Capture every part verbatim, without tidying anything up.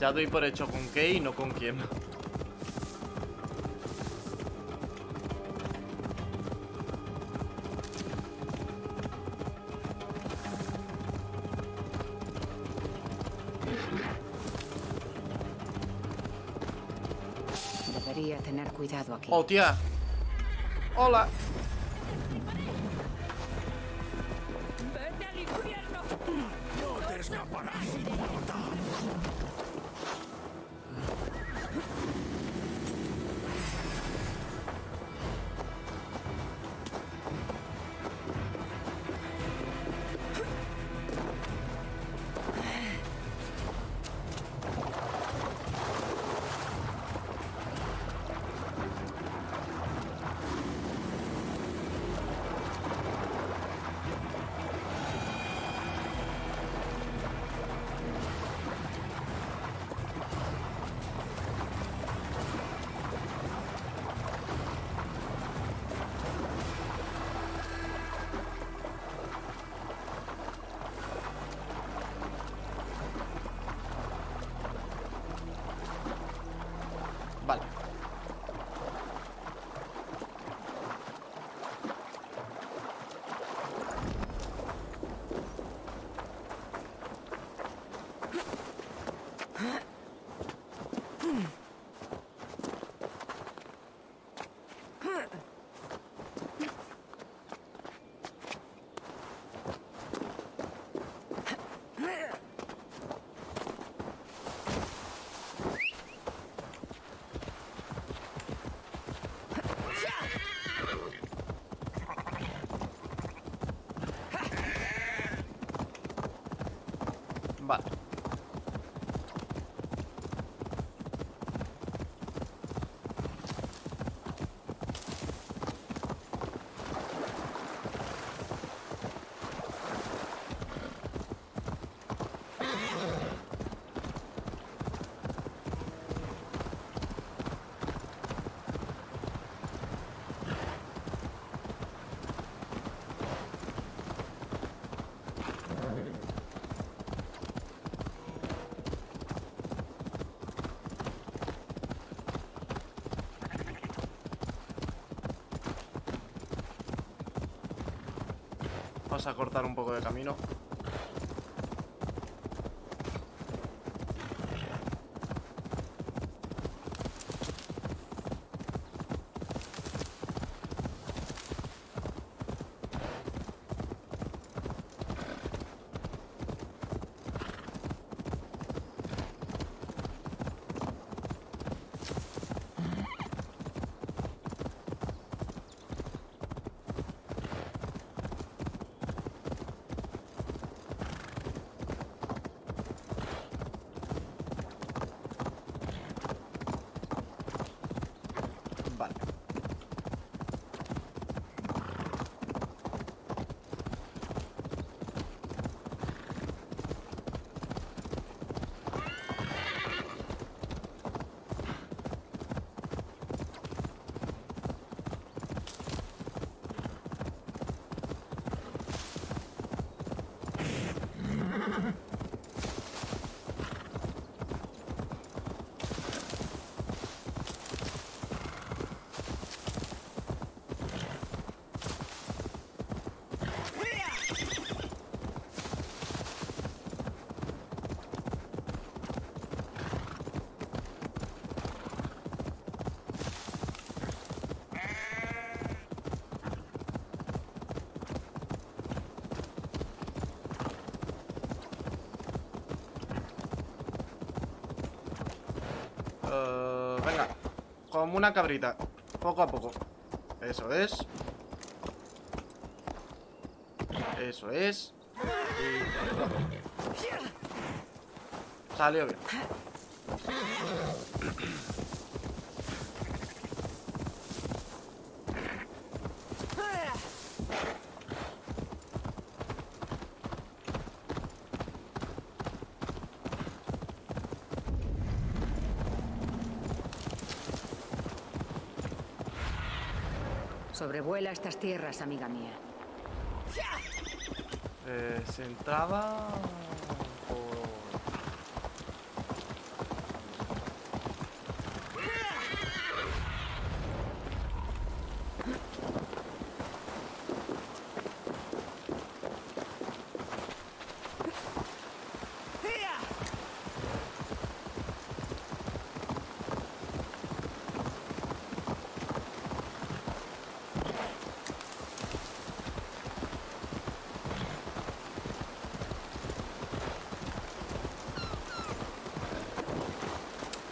Ya doy por hecho con qué y no con quién. Debería tener cuidado aquí. ¡Oh, tía! ¡Hola! Vamos a cortar un poco de camino. Como una cabrita, poco a poco. Eso es. Eso es. Y... salió bien. Sobrevuela estas tierras, amiga mía. Eh, se entraba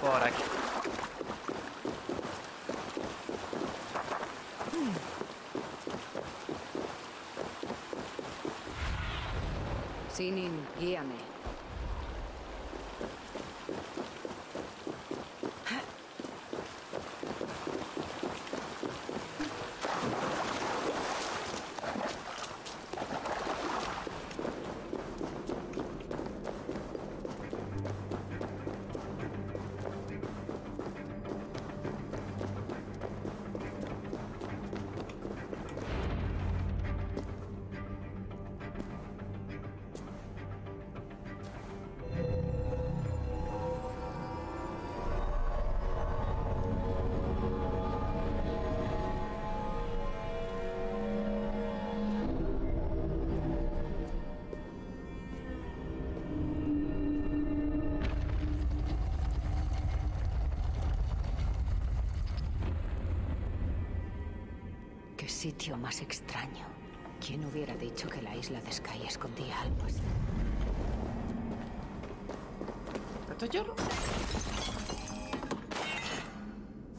por aquí. Sinin, guíame. Sitio más extraño. ¿Quién hubiera dicho que la isla de Skye escondía almas? ¿Esto es hielo?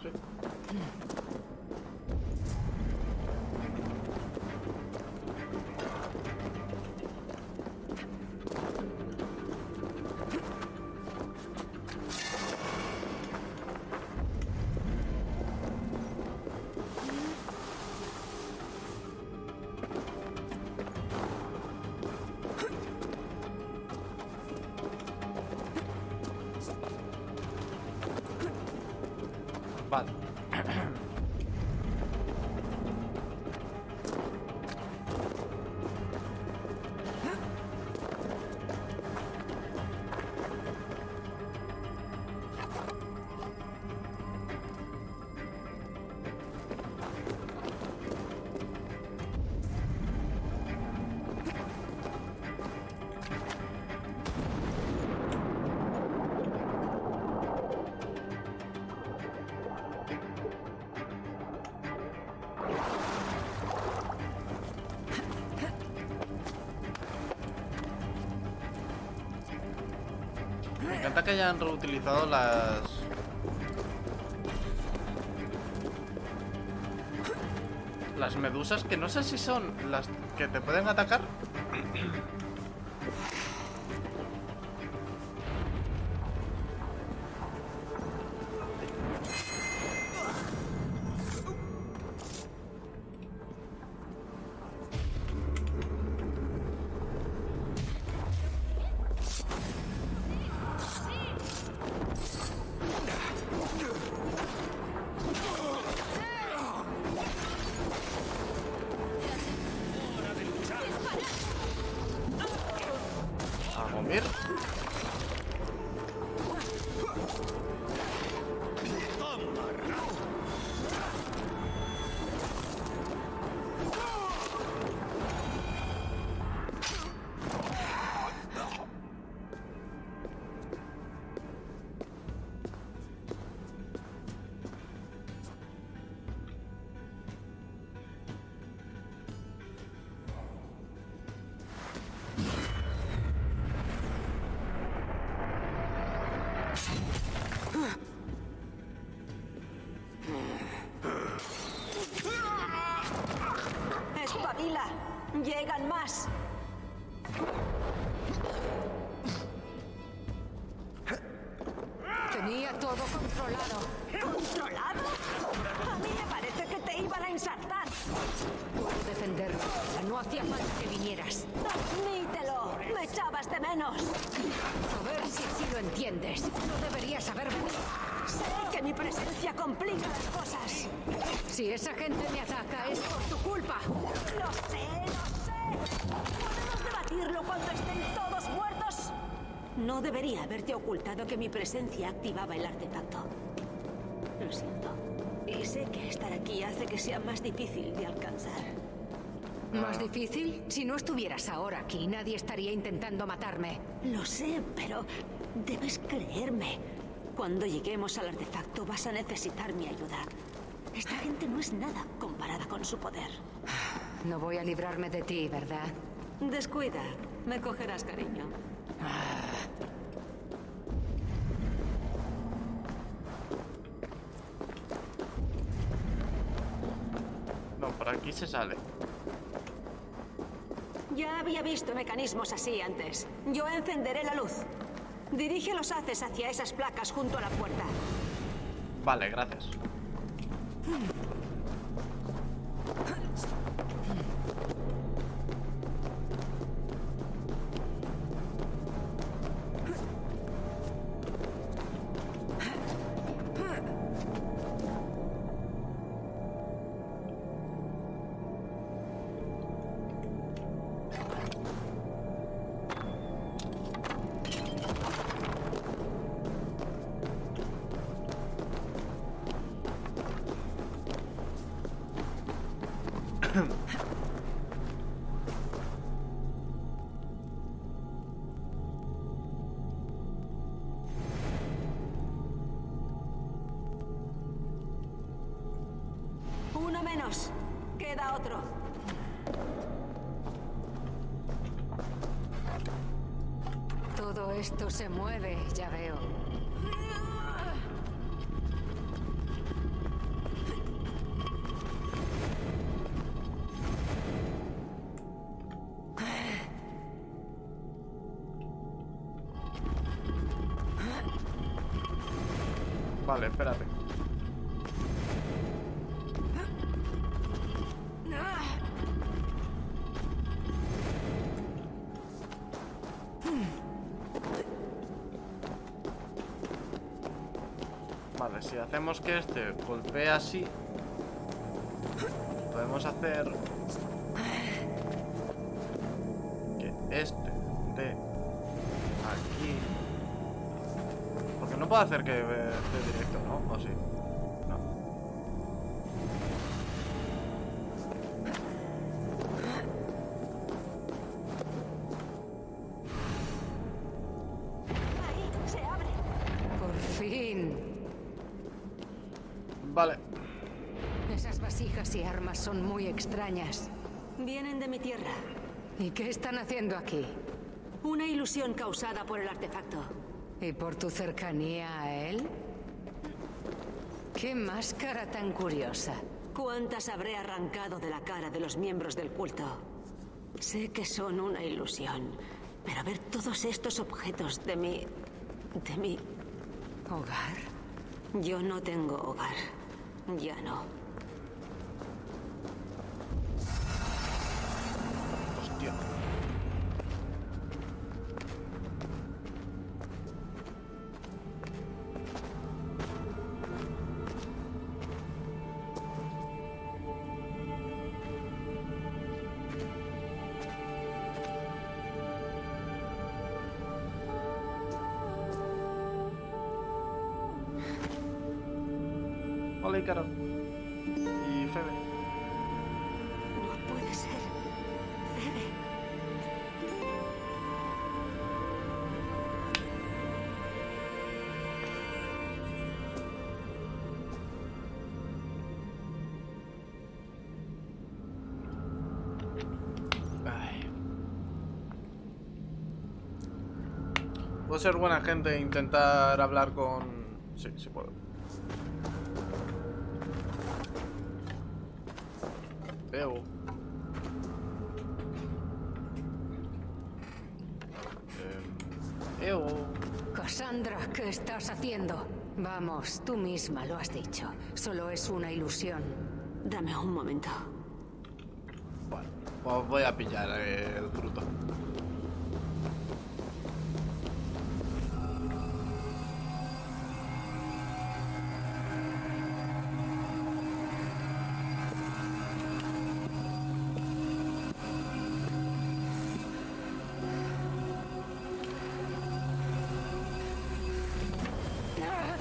Sí. Vale. Me encanta que hayan reutilizado las... Las medusas, que no sé si son las que te pueden atacar. ¡Espabila! ¡Llegan más! Tenía todo controlado. ¿Controlado? A mí me parece que te iban a ensartar. Puedo defenderme. No hacía falta que vinieras. ¡Admítelo! ¡Me echabas de menos! A ver si así lo entiendes. No deberías haber venido. Sé que mi presencia complica las cosas. Si esa gente me ataca es por tu culpa. Lo sé, lo sé. Podemos debatir. No debería haberte ocultado que mi presencia activaba el artefacto. Lo siento. Y sé que estar aquí hace que sea más difícil de alcanzar. ¿Más difícil? Si no estuvieras ahora aquí, nadie estaría intentando matarme. Lo sé, pero debes creerme. Cuando lleguemos al artefacto vas a necesitar mi ayuda. Esta gente no es nada comparada con su poder. No voy a librarme de ti, ¿verdad? Descuida, me cogerás cariño. No, por aquí se sale. Ya había visto mecanismos así antes. Yo encenderé la luz. Dirige los haces hacia esas placas junto a la puerta. Vale, gracias. Uno menos. Queda otro. Todo esto se mueve, ya veo. Vale, espérate. Vale, si hacemos que este golpee así, podemos hacer que este de aquí. Porque no puedo hacer que de directo, ¿no? ¿O sí? Vale. Esas vasijas y armas son muy extrañas. Vienen de mi tierra. ¿Y qué están haciendo aquí? Una ilusión causada por el artefacto. ¿Y por tu cercanía a él? ¡Qué máscara tan curiosa! ¿Cuántas habré arrancado de la cara de los miembros del culto? Sé que son una ilusión, pero ver todos estos objetos de mi... de mi... ¿hogar? Yo no tengo hogar. Ya no. Hostia. Hola, Ícaro. Y Febe. No puede ser. Febe. Ay. Puedo ser buena gente e intentar hablar con... Sí, sí puedo. Evo. Evo. Cassandra, ¿qué estás haciendo? Vamos, tú misma lo has dicho. Solo es una ilusión. Dame un momento. Bueno, pues voy a pillar el fruto. Honra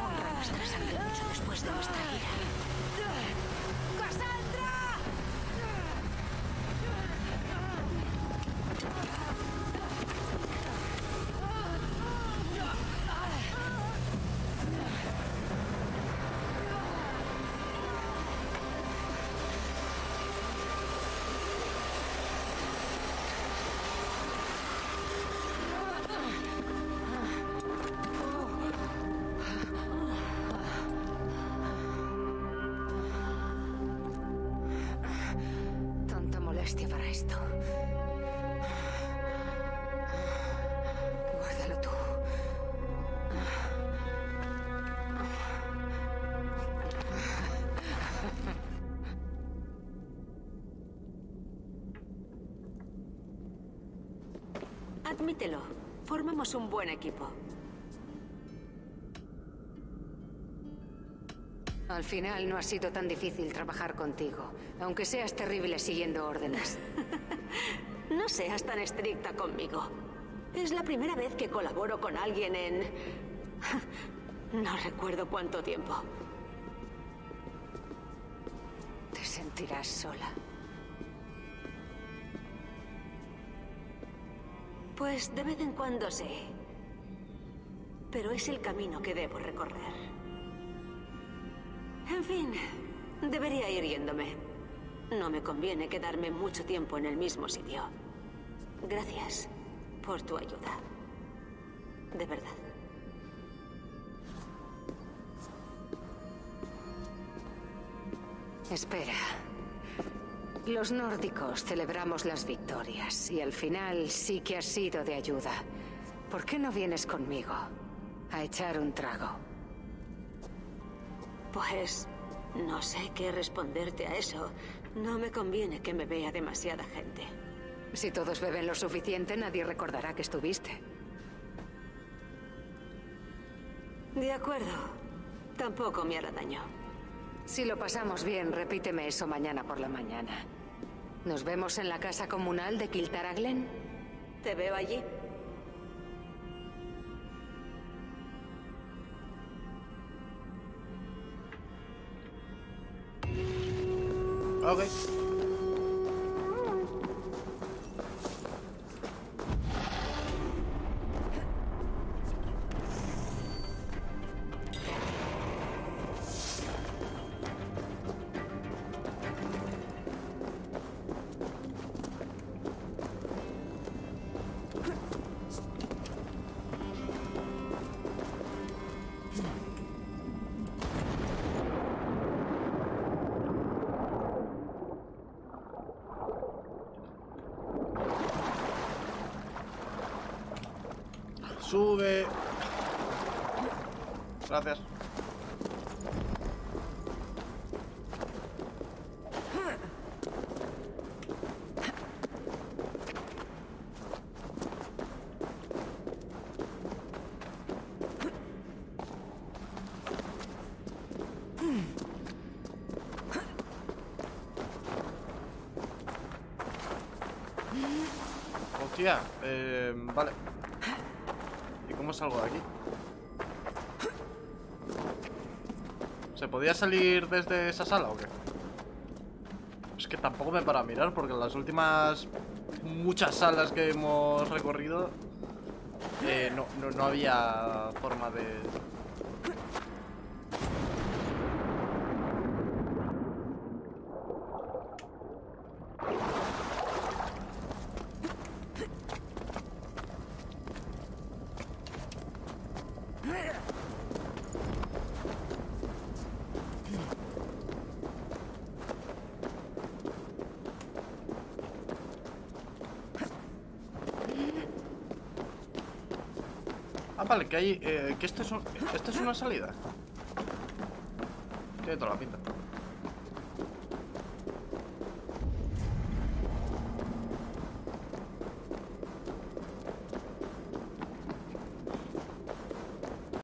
a nuestras amigas mucho después de nuestra vida. ¡Cassandra! Admítelo, formamos un buen equipo. Al final no ha sido tan difícil trabajar contigo, aunque seas terrible siguiendo órdenes. No seas tan estricta conmigo. Es la primera vez que colaboro con alguien en... No recuerdo cuánto tiempo. Te sentirás sola. Pues de vez en cuando sí. Pero es el camino que debo recorrer. En fin, debería ir yéndome. No me conviene quedarme mucho tiempo en el mismo sitio. Gracias por tu ayuda. De verdad. Espera. Los nórdicos celebramos las victorias y al final sí que has sido de ayuda. ¿Por qué no vienes conmigo a echar un trago? Pues no sé qué responderte a eso. No me conviene que me vea demasiada gente. Si todos beben lo suficiente, nadie recordará que estuviste. De acuerdo. Tampoco me hará daño. Si lo pasamos bien, repíteme eso mañana por la mañana. ¿Nos vemos en la casa comunal de Kiltaraglen? Te veo allí. Ok. Sube. Gracias. Hostia, eh, vale. ¿Cómo salgo de aquí? ¿Se podía salir desde esa sala o qué? Es que tampoco me para mirar, porque en las últimas muchas salas que hemos recorrido eh, no, no, no había forma de... Vale, que hay... Eh, que esto es, un, esto es una salida. Tiene toda la pinta.